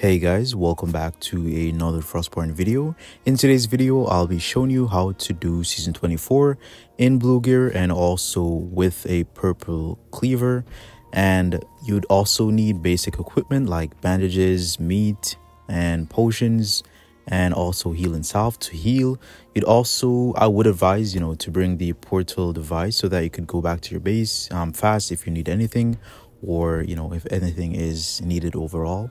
Hey guys, welcome back to another Frostborn video. In today's video, I'll be showing you how to do season 24 in blue gear and also with a purple cleaver. And you'd also need basic equipment like bandages, meat, and potions, and also healing salve to heal. You'd also, I would advise, you know, to bring the portal device so that you could go back to your base fast if you need anything, or you know, if anything is needed overall.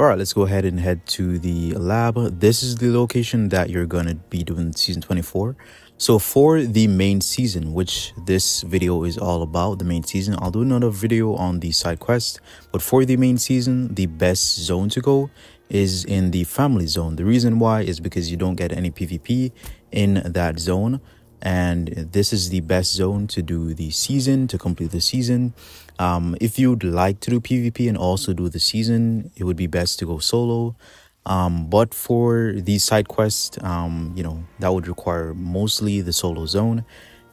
All right, let's go ahead and head to the lab. This is the location that you're gonna be doing season 24. So for the main season, which this video is all about, the main season, I'll do another video on the side quest, but for the main season, the best zone to go is in the family zone. The reason why is because you don't get any PvP in that zone, and this is the best zone to do the season, to complete the season. If you'd like to do PvP and also do the season, it would be best to go solo, but for the side quest, you know, that would require mostly the solo zone,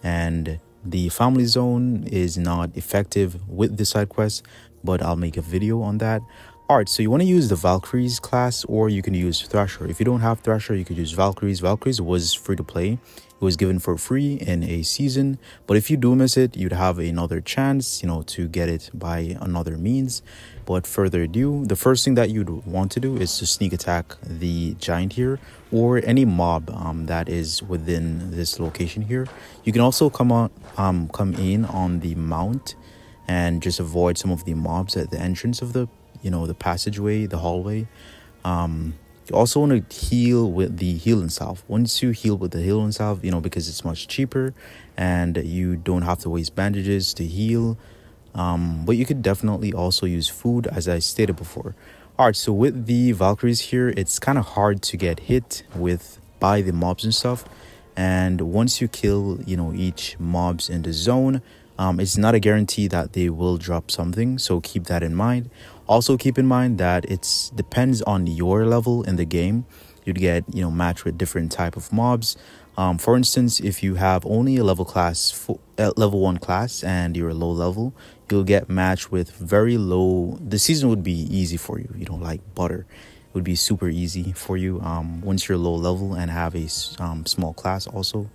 and the family zone is not effective with the side quest, but I'll make a video on that. Alright, so you want to use the Valkyries class, or you can use Thrasher. If you don't have Thrasher, you could use Valkyries. Valkyries was free to play. It was given for free in a season, but if you do miss it, you'd have another chance, you know, to get it by another means. But further ado, the first thing that you'd want to do is to sneak attack the giant here, or any mob that is within this location here. You can also come in on the mount and just avoid some of the mobs at the entrance of the, you know, the passageway, the hallway. You also want to heal with the healing salve. Once you heal with the healing salve, you know, because it's much cheaper and you don't have to waste bandages to heal. But you could definitely also use food, as I stated before. All right, so with the Valkyries here, it's kind of hard to get hit with by the mobs and stuff. And once you kill, you know, each mobs in the zone, it's not a guarantee that they will drop something, so keep that in mind. Also keep in mind that it depends on your level in the game. You'd get, you know, matched with different type of mobs. For instance, if you have only a level 1 class and you're a low level, you'll get matched with very low. The season would be easy for you, you know, like butter. It would be super easy for you once you're low level and have a small class also.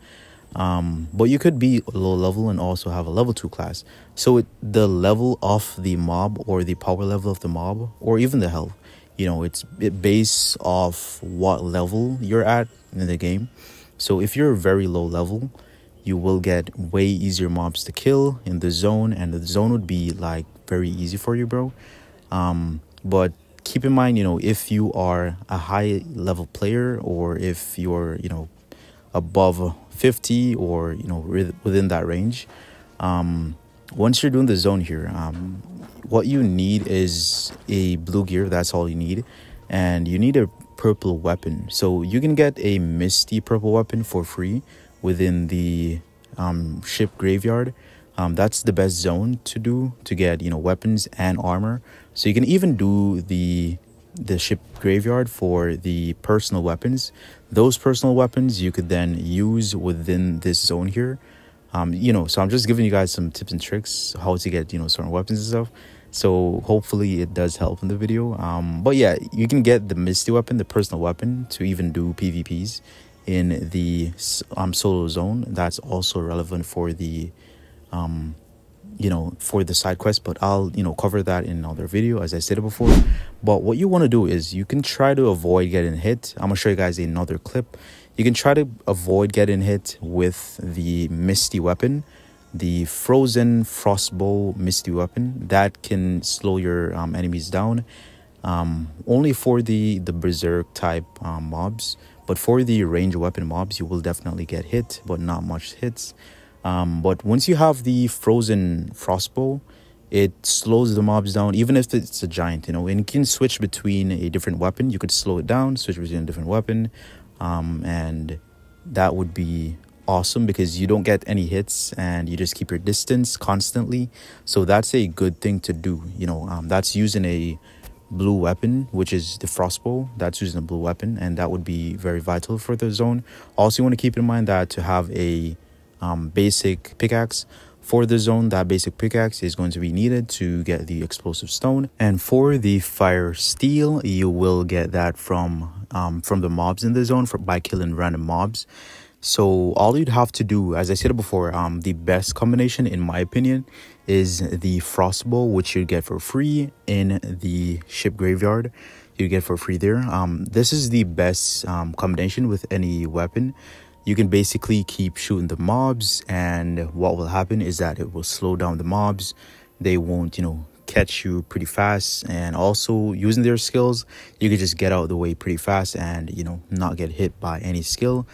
But you could be low level and also have a level 2 class, so the level of the mob, or the power level of the mob, or even the health, you know, it's based off what level you're at in the game. So if you're very low level, you will get way easier mobs to kill in the zone, and the zone would be like very easy for you, bro. But keep in mind, you know, if you are a high level player, or if you're, you know, above 50, or you know, within that range, once you're doing the zone here, what you need is a blue gear. That's all you need, and you need a purple weapon. So you can get a misty purple weapon for free within the ship graveyard. That's the best zone to get, you know, weapons and armor. So you can even do the ship graveyard for the personal weapons. Those personal weapons you could then use within this zone here. You know, so I'm just giving you guys some tips and tricks how to get, you know, certain weapons and stuff, so hopefully it does help in the video. But yeah, you can get the misty weapon, the personal weapon, to even do PvPs in the solo zone. That's also relevant for the you know, for the side quest, but I'll, you know, cover that in another video, as I stated before. But what you want to do is you can try to avoid getting hit. I'm gonna show you guys another clip. You can try to avoid getting hit with the misty weapon, the frozen frostbow misty weapon. That can slow your enemies down, only for the berserk type mobs, but for the range weapon mobs you will definitely get hit, but not much hits. But once you have the frozen frostbow, it slows the mobs down, even if it's a giant, you know, and you can switch between a different weapon. You could slow it down, switch between a different weapon, and that would be awesome because you don't get any hits and you just keep your distance constantly. So that's a good thing to do, you know. That's using a blue weapon, which is the frostbow. That's using a blue weapon, and that would be very vital for the zone. Also, you want to keep in mind that to have a basic pickaxe For this zone, that basic pickaxe is going to be needed to get the explosive stone, and for the fire steel, you will get that from the mobs in the zone by killing random mobs. So all you'd have to do, as I said before, the best combination in my opinion is the frostbow, which you get for free in the ship graveyard. You get for free there. This is the best combination with any weapon. You can basically keep shooting the mobs, and what will happen is that it will slow down the mobs. They won't, you know, catch you pretty fast, and also using their skills, you can just get out of the way pretty fast and, you know, not get hit by any skill.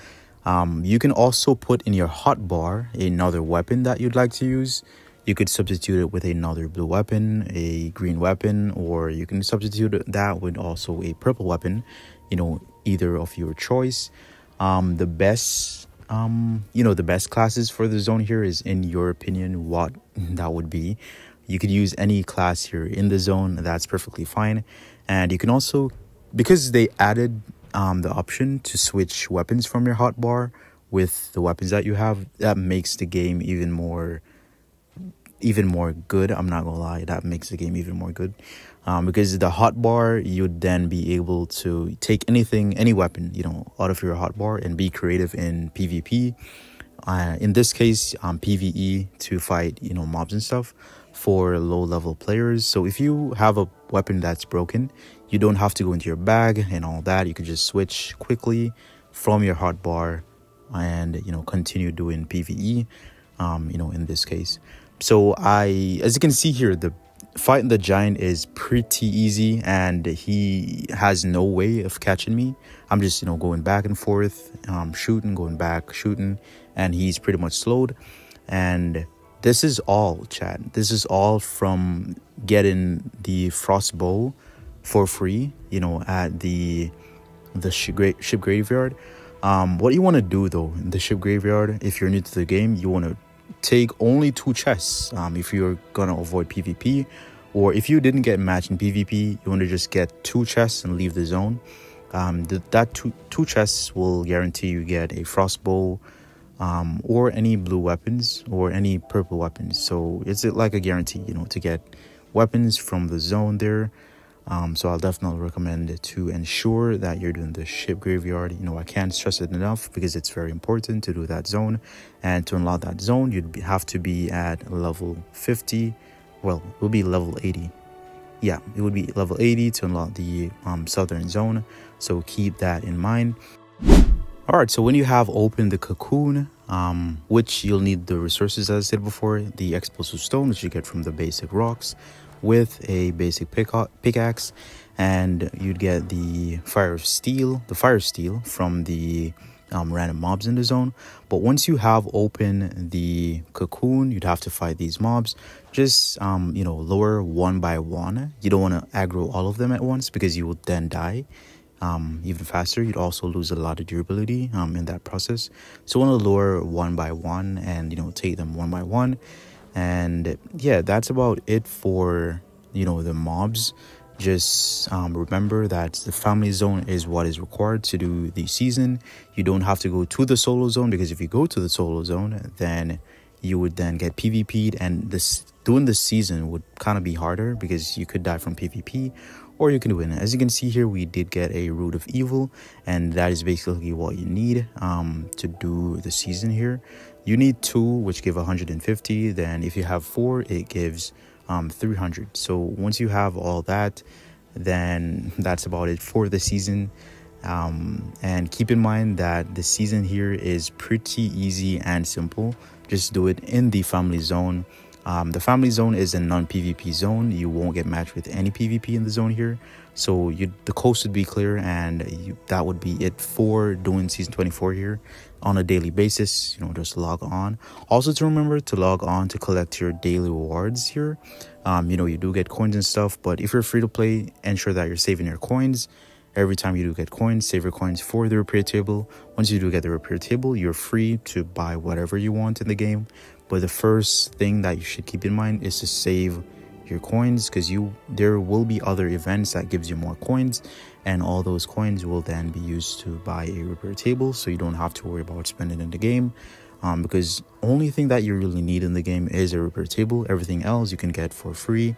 You can also put in your hotbar another weapon that you'd like to use. You could substitute it with another blue weapon, a green weapon, or you can substitute that with also a purple weapon, you know, either of your choice. The best the best classes for the zone here is, in your opinion, what that would be. You could use any class here in the zone, that's perfectly fine. And you can also, because they added the option to switch weapons from your hotbar with the weapons that you have, that makes the game even more good. I'm not gonna lie, that makes the game even more good, because the hotbar, you'd then be able to take any weapon, you know, out of your hotbar and be creative in PvP, in this case PvE, to fight, you know, mobs and stuff for low level players. So if you have a weapon that's broken, you don't have to go into your bag and all that. You can just switch quickly from your hotbar and, you know, continue doing PvE, you know, in this case. So as you can see here, the fighting the giant is pretty easy, and he has no way of catching me. I'm just, you know, going back and forth, shooting, going back, shooting, and he's pretty much slowed. And this is all, Chad. This is all from getting the frostbow for free, you know, at the ship graveyard. What you want to do though in the ship graveyard, if you're new to the game, you want to take only 2 chests if you're gonna avoid PvP, or if you didn't get matched in PvP, you want to just get 2 chests and leave the zone. That two chests will guarantee you get a frostbow, or any blue weapons or any purple weapons. So it's like a guarantee, you know, to get weapons from the zone there. So I'll definitely recommend to ensure that you're doing the ship graveyard. You know, I can't stress it enough because it's very important to do that zone. And to unlock that zone, you'd have to be at level 50. Well, it would be level 80. Yeah, it would be level 80 to unlock the southern zone. So keep that in mind. All right, so when you have opened the cocoon, which you'll need the resources, as I said before, the explosive stone, which you get from the basic rocks, with a basic pickaxe, and you'd get the fire steel from the random mobs in the zone. But once you have opened the cocoon, you'd have to fight these mobs, just you know, lower one by one. You don't want to aggro all of them at once because you will then die even faster. You'd also lose a lot of durability in that process. So you want to lower one by one and, you know, take them one by one. And yeah, that's about it for, you know, the mobs. Just remember that the family zone is what is required to do the season. You don't have to go to the solo zone, because if you go to the solo zone, then you would then get PvP'd, and doing the season would kind of be harder because you could die from PvP or you can win. As you can see here, we did get a Root of Evil, and that is basically what you need to do the season here. You need 2, which give 150. Then if you have 4, it gives 300. So once you have all that, then that's about it for the season. And keep in mind that the season here is pretty easy and simple. Just do it in the family zone. The family zone is a non-PvP zone. You won't get matched with any PvP in the zone here. So the coast would be clear, and that would be it for doing season 24 here on a daily basis. You know, just log on. Also, to remember to log on to collect your daily rewards here. You know, you do get coins and stuff, but if you're free to play, ensure that you're saving your coins. Every time you do get coins, save your coins for the repair table. Once you do get the repair table, you're free to buy whatever you want in the game. But the first thing that you should keep in mind is to save your coins, because there will be other events that gives you more coins, and all those coins will then be used to buy a repair table, so you don't have to worry about spending in the game. because only thing that you really need in the game is a repair table. Everything else you can get for free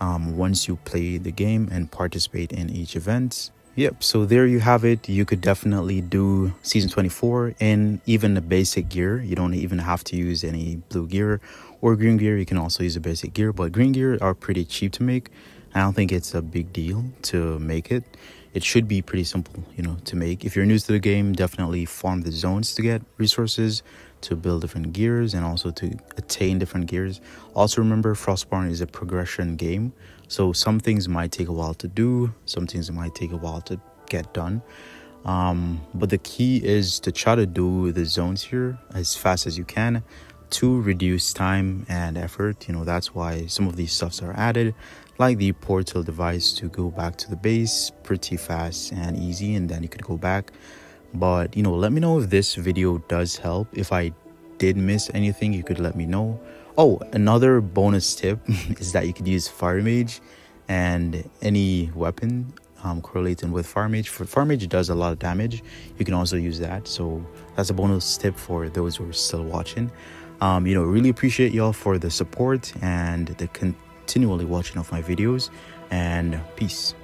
once you play the game and participate in each event. Yep, so there you have it. You could definitely do season 24 in even the basic gear. You don't even have to use any blue gear or green gear. You can also use a basic gear, but green gear are pretty cheap to make. I don't think it's a big deal to make it. It should be pretty simple, you know, to make. If you're new to the game, definitely farm the zones to get resources, to build different gears, and also to attain different gears. Also remember, Frostborn is a progression game, so some things might take a while to do, some things might take a while to get done, but the key is to try to do the zones here as fast as you can to reduce time and effort. You know, that's why some of these stuffs are added, like the portal device to go back to the base pretty fast and easy, and then you could go back. But you know, let me know if this video does help. If I did miss anything, you could let me know. Oh, another bonus tip is that you could use Fire Mage and any weapon correlating with Fire Mage. Fire Mage does a lot of damage. You can also use that, so that's a bonus tip for those who are still watching. You know, really appreciate y'all for the support and the continually watching of my videos, and peace.